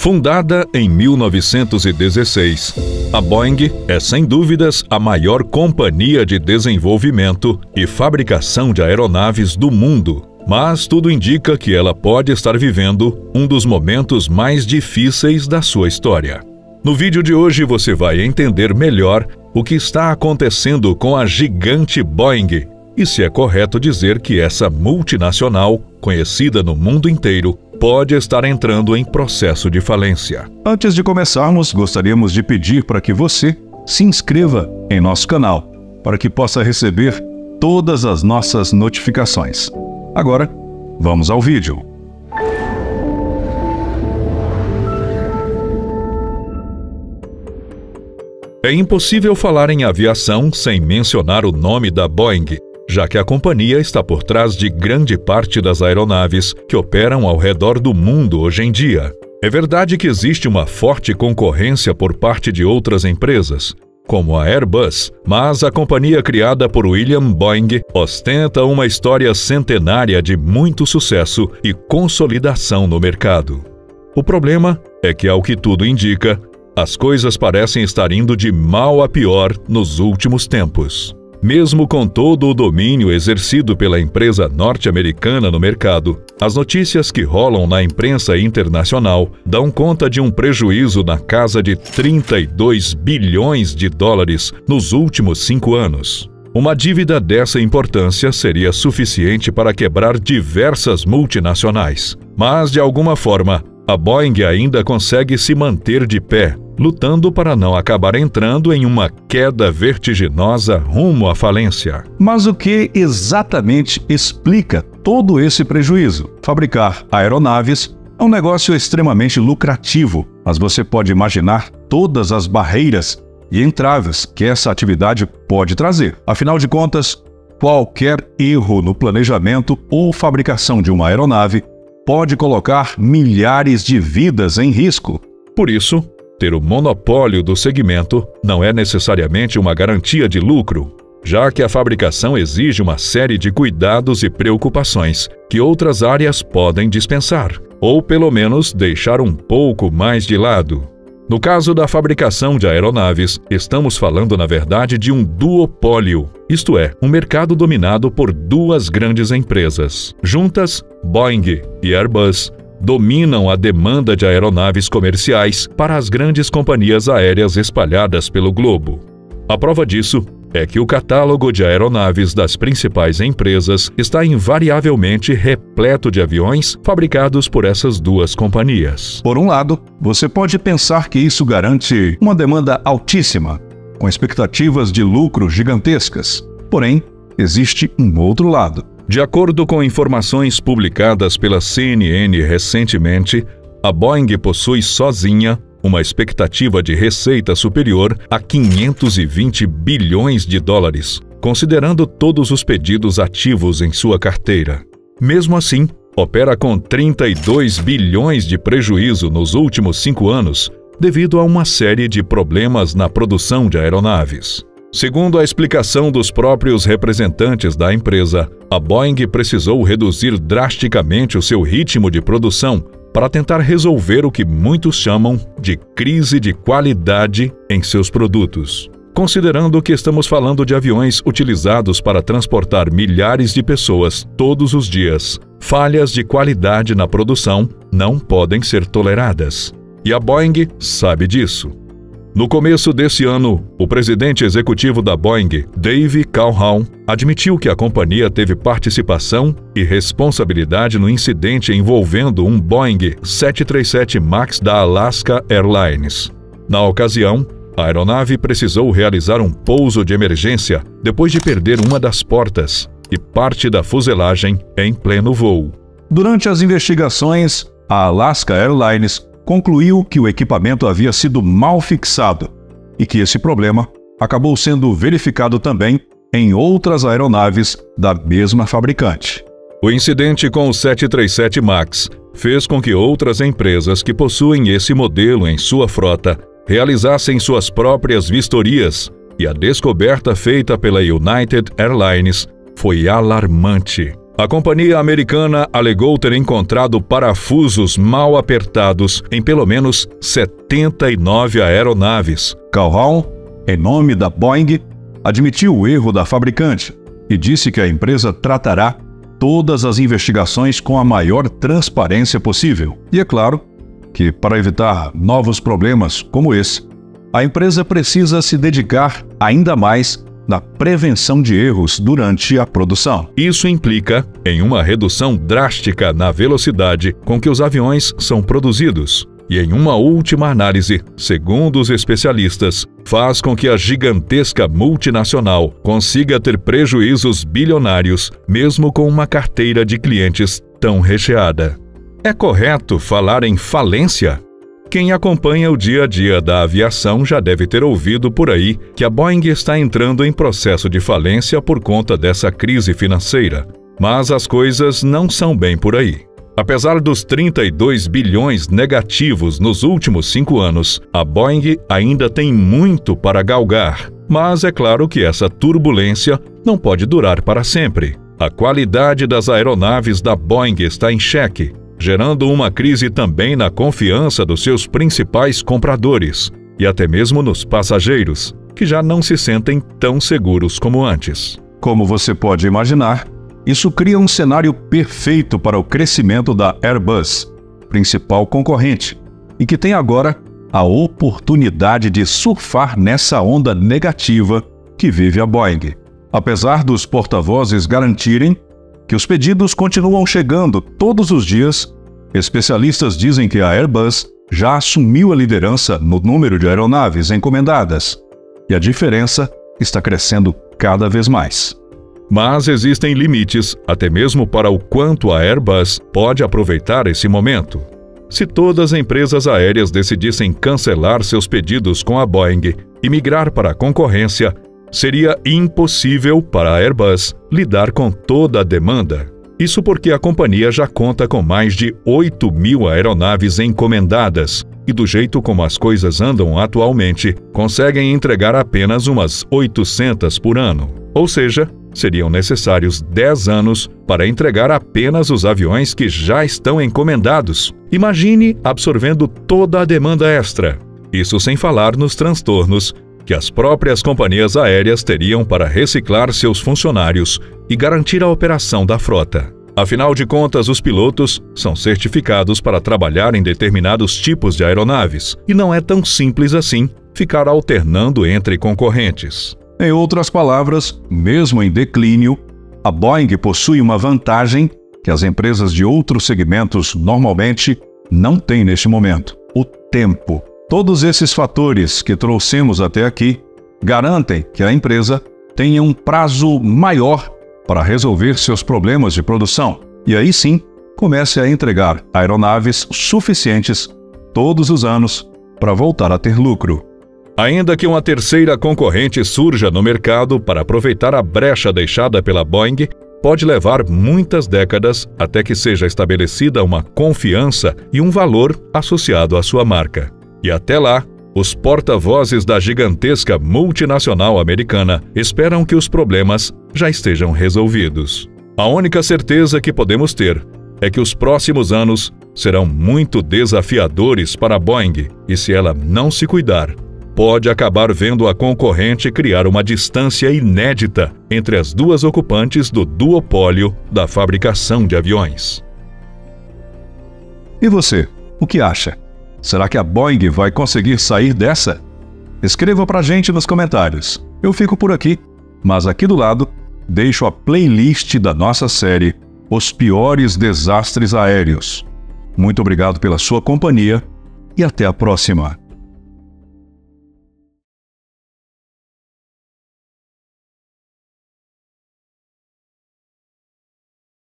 Fundada em 1916, a Boeing é sem dúvidas a maior companhia de desenvolvimento e fabricação de aeronaves do mundo, mas tudo indica que ela pode estar vivendo um dos momentos mais difíceis da sua história. No vídeo de hoje você vai entender melhor o que está acontecendo com a gigante Boeing e se é correto dizer que essa multinacional, conhecida no mundo inteiro, pode estar entrando em processo de falência. Antes de começarmos, gostaríamos de pedir para que você se inscreva em nosso canal, para que possa receber todas as nossas notificações. Agora, vamos ao vídeo. É impossível falar em aviação sem mencionar o nome da Boeing, já que a companhia está por trás de grande parte das aeronaves que operam ao redor do mundo hoje em dia. É verdade que existe uma forte concorrência por parte de outras empresas, como a Airbus, mas a companhia criada por William Boeing ostenta uma história centenária de muito sucesso e consolidação no mercado. O problema é que, ao que tudo indica, as coisas parecem estar indo de mal a pior nos últimos tempos. Mesmo com todo o domínio exercido pela empresa norte-americana no mercado, as notícias que rolam na imprensa internacional dão conta de um prejuízo na casa de 32 bilhões de dólares nos últimos 5 anos. Uma dívida dessa importância seria suficiente para quebrar diversas multinacionais, mas de alguma forma, a Boeing ainda consegue se manter de pé, lutando para não acabar entrando em uma queda vertiginosa rumo à falência. Mas o que exatamente explica todo esse prejuízo? Fabricar aeronaves é um negócio extremamente lucrativo, mas você pode imaginar todas as barreiras e entraves que essa atividade pode trazer. Afinal de contas, qualquer erro no planejamento ou fabricação de uma aeronave pode colocar milhares de vidas em risco. Por isso, ter o monopólio do segmento não é necessariamente uma garantia de lucro, já que a fabricação exige uma série de cuidados e preocupações que outras áreas podem dispensar, ou pelo menos deixar um pouco mais de lado. No caso da fabricação de aeronaves, estamos falando na verdade de um duopólio, isto é, um mercado dominado por duas grandes empresas. Juntas, Boeing e Airbus dominam a demanda de aeronaves comerciais para as grandes companhias aéreas espalhadas pelo globo. A prova disso é que o catálogo de aeronaves das principais empresas está invariavelmente repleto de aviões fabricados por essas duas companhias. Por um lado, você pode pensar que isso garante uma demanda altíssima, com expectativas de lucro gigantescas. Porém, existe um outro lado. De acordo com informações publicadas pela CNN recentemente, a Boeing possui sozinha uma expectativa de receita superior a 520 bilhões de dólares, considerando todos os pedidos ativos em sua carteira. Mesmo assim, opera com 32 bilhões de prejuízo nos últimos 5 anos, devido a uma série de problemas na produção de aeronaves. Segundo a explicação dos próprios representantes da empresa, a Boeing precisou reduzir drasticamente o seu ritmo de produção para tentar resolver o que muitos chamam de crise de qualidade em seus produtos. Considerando que estamos falando de aviões utilizados para transportar milhares de pessoas todos os dias, falhas de qualidade na produção não podem ser toleradas. E a Boeing sabe disso. No começo desse ano, o presidente executivo da Boeing, Dave Calhoun, admitiu que a companhia teve participação e responsabilidade no incidente envolvendo um Boeing 737 MAX da Alaska Airlines. Na ocasião, a aeronave precisou realizar um pouso de emergência depois de perder uma das portas e parte da fuselagem em pleno voo. Durante as investigações, a Alaska Airlines concluiu que o equipamento havia sido mal fixado e que esse problema acabou sendo verificado também em outras aeronaves da mesma fabricante. O incidente com o 737 MAX fez com que outras empresas que possuem esse modelo em sua frota realizassem suas próprias vistorias, e a descoberta feita pela United Airlines foi alarmante. A companhia americana alegou ter encontrado parafusos mal apertados em pelo menos 79 aeronaves. Calhoun, em nome da Boeing, admitiu o erro da fabricante e disse que a empresa tratará todas as investigações com a maior transparência possível. E é claro que, para evitar novos problemas como esse, a empresa precisa se dedicar ainda mais na prevenção de erros durante a produção. Isso implica em uma redução drástica na velocidade com que os aviões são produzidos. E em uma última análise, segundo os especialistas, faz com que a gigantesca multinacional consiga ter prejuízos bilionários, mesmo com uma carteira de clientes tão recheada. É correto falar em falência? Quem acompanha o dia a dia da aviação já deve ter ouvido por aí que a Boeing está entrando em processo de falência por conta dessa crise financeira. Mas as coisas não são bem por aí. Apesar dos 32 bilhões negativos nos últimos 5 anos, a Boeing ainda tem muito para galgar. Mas é claro que essa turbulência não pode durar para sempre. A qualidade das aeronaves da Boeing está em xeque, gerando uma crise também na confiança dos seus principais compradores e até mesmo nos passageiros, que já não se sentem tão seguros como antes. Como você pode imaginar, isso cria um cenário perfeito para o crescimento da Airbus, principal concorrente, e que tem agora a oportunidade de surfar nessa onda negativa que vive a Boeing. Apesar dos porta-vozes garantirem que os pedidos continuam chegando todos os dias, especialistas dizem que a Airbus já assumiu a liderança no número de aeronaves encomendadas, e a diferença está crescendo cada vez mais. Mas existem limites, até mesmo para o quanto a Airbus pode aproveitar esse momento. Se todas as empresas aéreas decidissem cancelar seus pedidos com a Boeing e migrar para a concorrência, seria impossível para a Airbus lidar com toda a demanda. Isso porque a companhia já conta com mais de 8.000 aeronaves encomendadas e, do jeito como as coisas andam atualmente, conseguem entregar apenas umas 800 por ano. Ou seja, seriam necessários 10 anos para entregar apenas os aviões que já estão encomendados. Imagine absorvendo toda a demanda extra. Isso sem falar nos transtornos que as próprias companhias aéreas teriam para reciclar seus funcionários e garantir a operação da frota. Afinal de contas, os pilotos são certificados para trabalhar em determinados tipos de aeronaves, e não é tão simples assim ficar alternando entre concorrentes. Em outras palavras, mesmo em declínio, a Boeing possui uma vantagem que as empresas de outros segmentos normalmente não têm neste momento: o tempo. Todos esses fatores que trouxemos até aqui garantem que a empresa tenha um prazo maior para resolver seus problemas de produção e aí sim comece a entregar aeronaves suficientes todos os anos para voltar a ter lucro. Ainda que uma terceira concorrente surja no mercado para aproveitar a brecha deixada pela Boeing, pode levar muitas décadas até que seja estabelecida uma confiança e um valor associado à sua marca. E até lá, os porta-vozes da gigantesca multinacional americana esperam que os problemas já estejam resolvidos. A única certeza que podemos ter é que os próximos anos serão muito desafiadores para a Boeing, e se ela não se cuidar, pode acabar vendo a concorrente criar uma distância inédita entre as duas ocupantes do duopólio da fabricação de aviões. E você, o que acha? Será que a Boeing vai conseguir sair dessa? Escreva pra gente nos comentários. Eu fico por aqui, mas aqui do lado deixo a playlist da nossa série Os Piores Desastres Aéreos. Muito obrigado pela sua companhia e até a próxima.